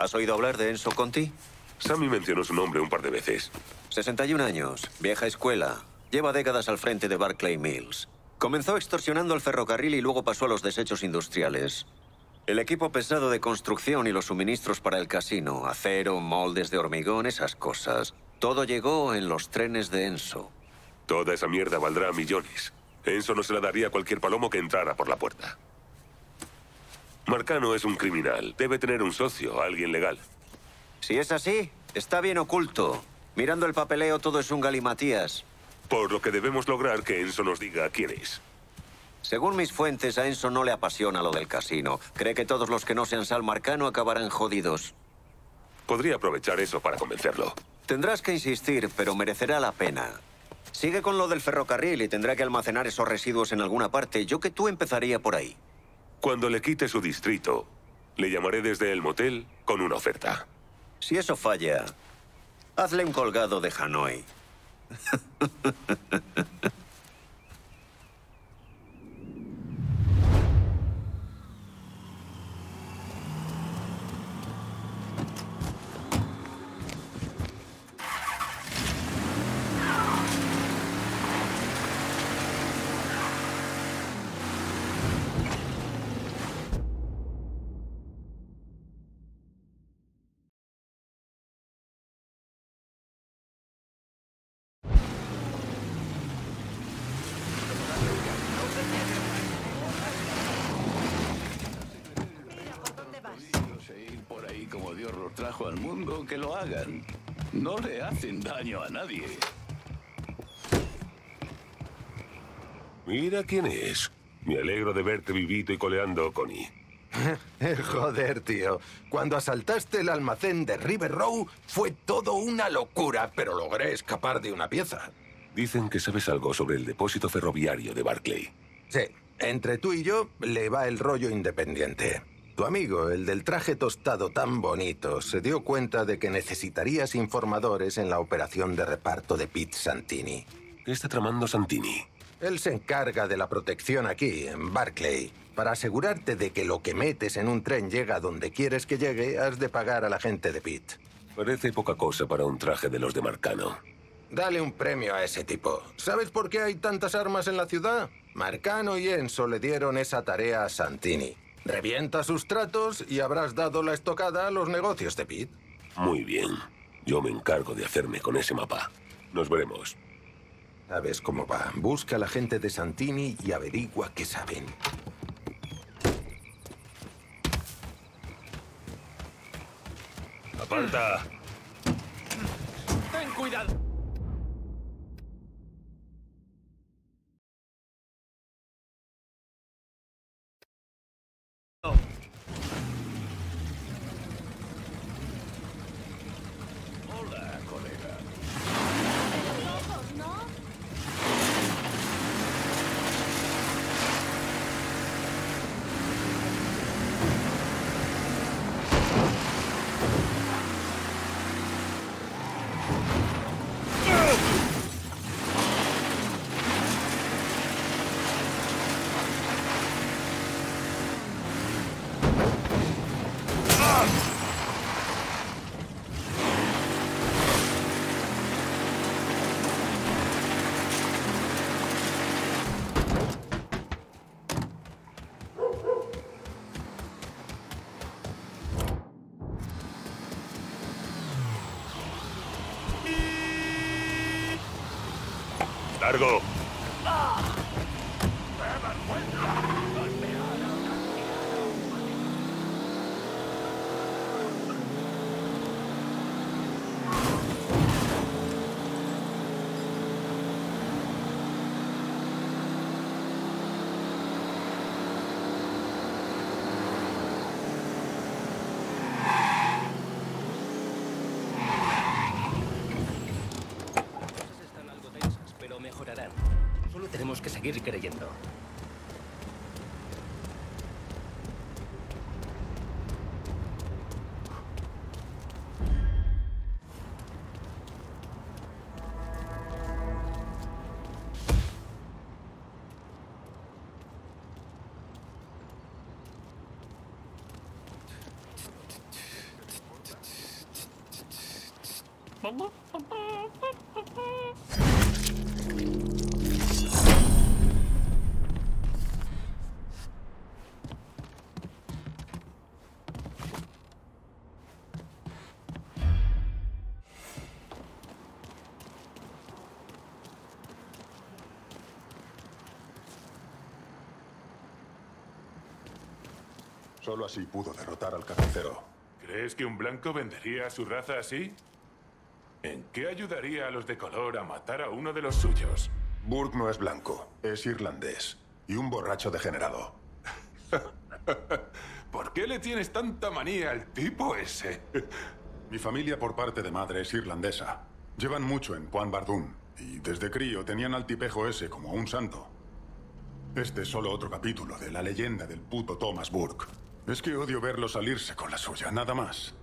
¿Has oído hablar de Enzo Conti? Sammy mencionó su nombre un par de veces. 61 años, vieja escuela. Lleva décadas al frente de Barclay Mills. Comenzó extorsionando al ferrocarril y luego pasó a los desechos industriales. El equipo pesado de construcción y los suministros para el casino, acero, moldes de hormigón, esas cosas. Todo llegó en los trenes de Enzo. Toda esa mierda valdrá millones. Enzo no se la daría a cualquier palomo que entrara por la puerta. Marcano es un criminal. Debe tener un socio, alguien legal. Si es así, está bien oculto. Mirando el papeleo, todo es un galimatías. Por lo que debemos lograr que Enzo nos diga quién es. Según mis fuentes, a Enzo no le apasiona lo del casino. Cree que todos los que no sean Sal Marcano acabarán jodidos. Podría aprovechar eso para convencerlo. Tendrás que insistir, pero merecerá la pena. Sigue con lo del ferrocarril y tendrá que almacenar esos residuos en alguna parte. Yo que tú empezaría por ahí. Cuando le quite su distrito, le llamaré desde el motel con una oferta. Si eso falla, hazle un colgado de Hanoi. Trajo al mundo, que lo hagan. No le hacen daño a nadie. Mira quién es. Me alegro de verte vivito y coleando, Connie. Joder, tío. Cuando asaltaste el almacén de River Row fue todo una locura, pero logré escapar de una pieza. Dicen que sabes algo sobre el depósito ferroviario de Barclay. Sí. Entre tú y yo le va el rollo independiente. Tu amigo, el del traje tostado tan bonito, se dio cuenta de que necesitarías informadores en la operación de reparto de Pitt Santini. ¿Qué está tramando Santini? Él se encarga de la protección aquí, en Barclay. Para asegurarte de que lo que metes en un tren llega donde quieres que llegue, has de pagar a la gente de Pitt. Parece poca cosa para un traje de los de Marcano. Dale un premio a ese tipo. ¿Sabes por qué hay tantas armas en la ciudad? Marcano y Enzo le dieron esa tarea a Santini. Revienta sus tratos y habrás dado la estocada a los negocios de Pitt. Muy bien. Yo me encargo de hacerme con ese mapa. Nos veremos. Sabes cómo va. Busca a la gente de Santini y averigua qué saben. ¡Aparta! ¡Ten cuidado! ¡Largo! Tenemos que seguir creyendo. Solo así pudo derrotar al carnicero. ¿Crees que un blanco vendería a su raza así? ¿En qué ayudaría a los de color a matar a uno de los suyos? Burke no es blanco, es irlandés. Y un borracho degenerado. ¿Por qué le tienes tanta manía al tipo ese? Mi familia por parte de madre es irlandesa. Llevan mucho en Juan Bardún. Y desde crío tenían al tipejo ese como un santo. Este es solo otro capítulo de la leyenda del puto Thomas Burke. Es que odio verlo salirse con la suya, nada más.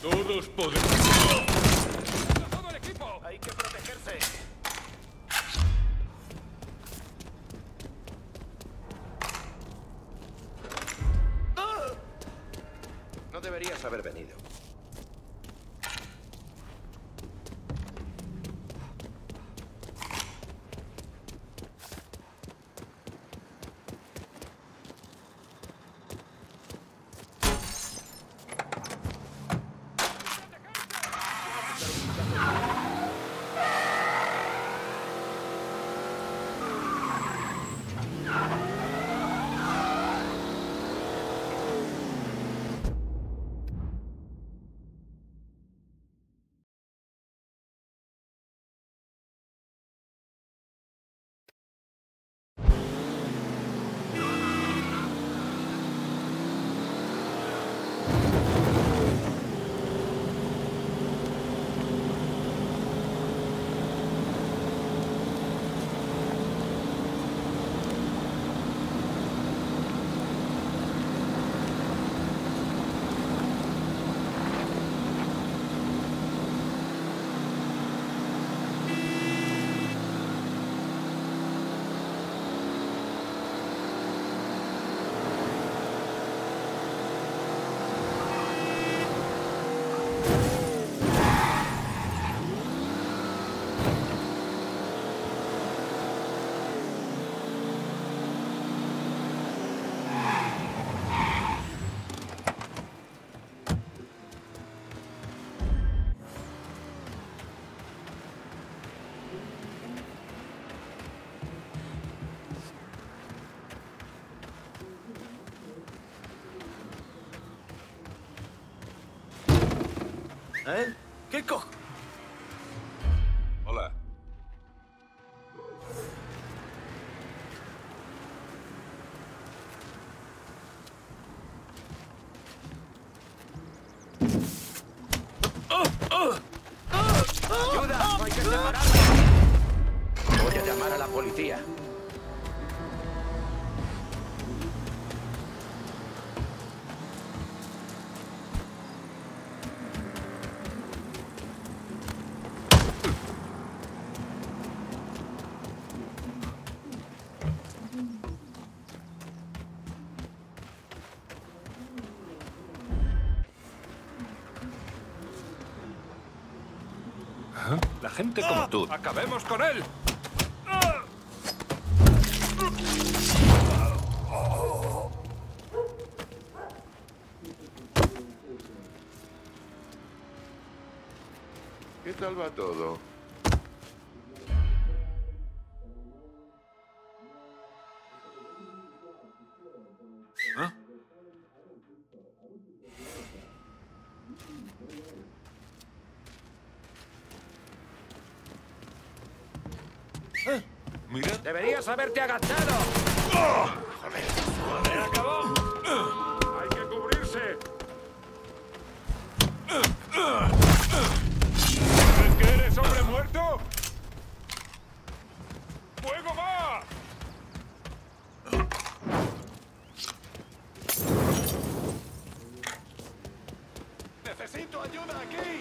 Todos podemos. ¡Todo el equipo! Hay que protegerse. No deberías haber venido. ¿Eh? ¿Qué cojo? Hola. ¡Ayuda! ¡No hay que separarme! Voy a llamar a la policía. La gente como tú. ¡Acabemos con él! ¿Qué tal va todo? ¿Ah? Mira. ¡Deberías haberte agachado! ¡Oh! ¡Joder! ¡Joder, acabó! ¡Hay que cubrirse! ¿Crees que eres hombre muerto? ¡Fuego va! ¡Necesito ayuda aquí!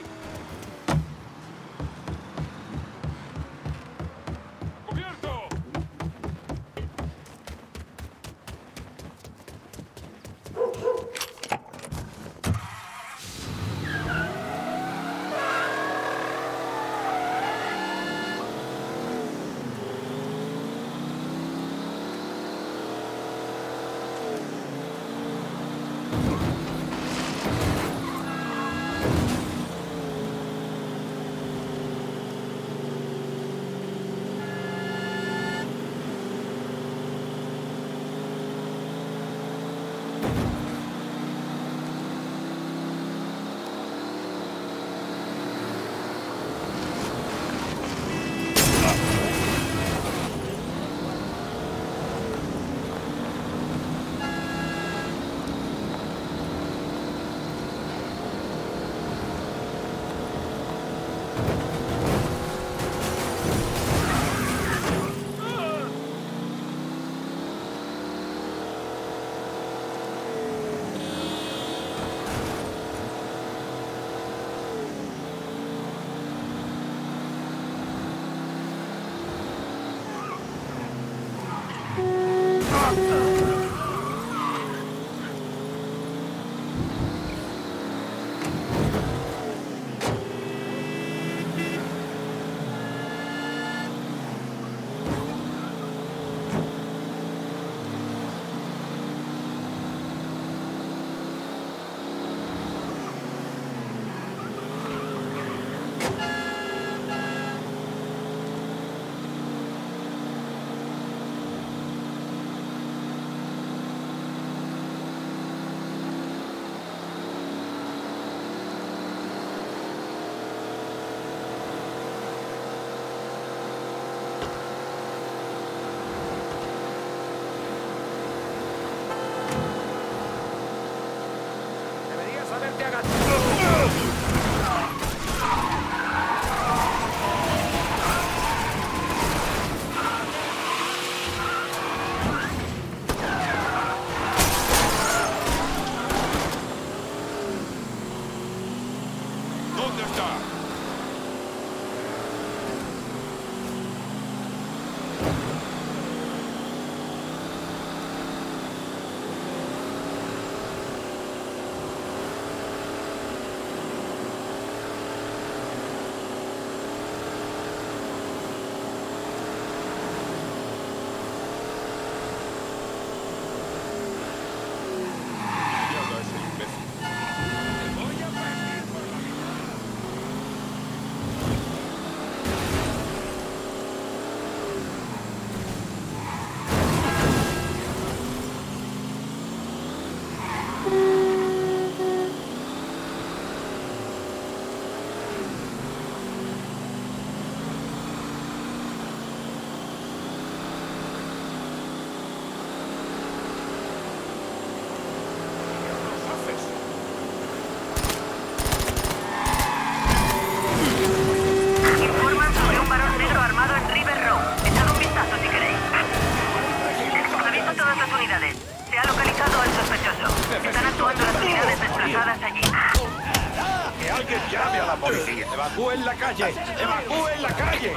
policía! ¡Evacúen la calle! ¡Evacúen la calle!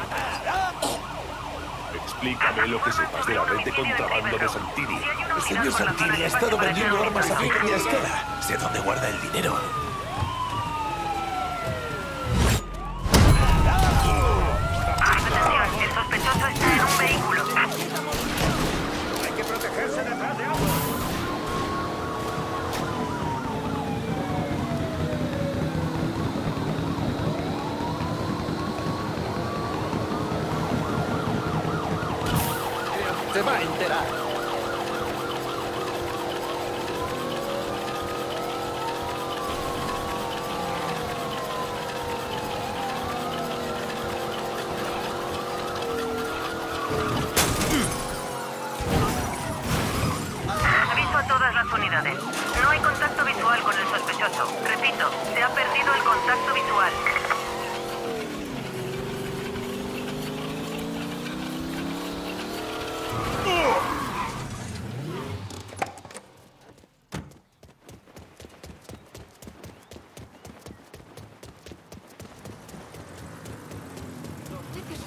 Explícame lo que sepas de la red de contrabando de Santini. El señor Santini ha estado vendiendo armas a pequeña escala. Sé dónde guarda el dinero. Atención, el sospechoso está en un vehículo. Hay que protegerse detrás de ambos. Se va a enterar. Aviso a todas las unidades. No hay contacto visual con el sospechoso. Repito, se ha perdido el contacto visual.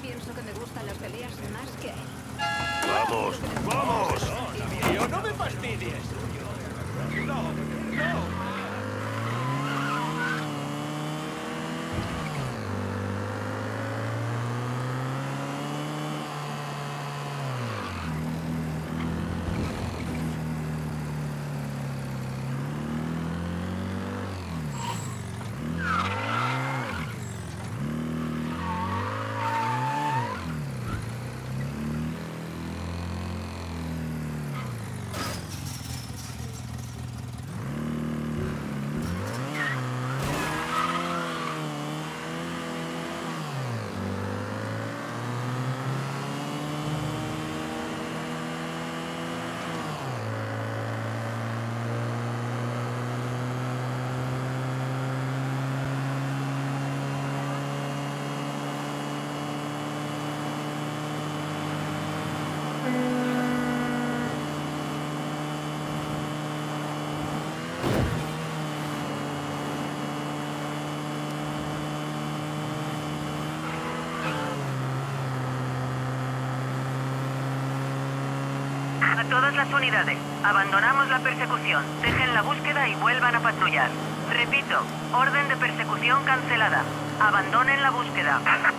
Pienso que me gustan las peleas más que a él. ¡Vamos! ¡Vamos! ¡Tío, no me fastidies! ¡No! ¡No! A todas las unidades, abandonamos la persecución. Dejen la búsqueda y vuelvan a patrullar. Repito, orden de persecución cancelada. Abandonen la búsqueda.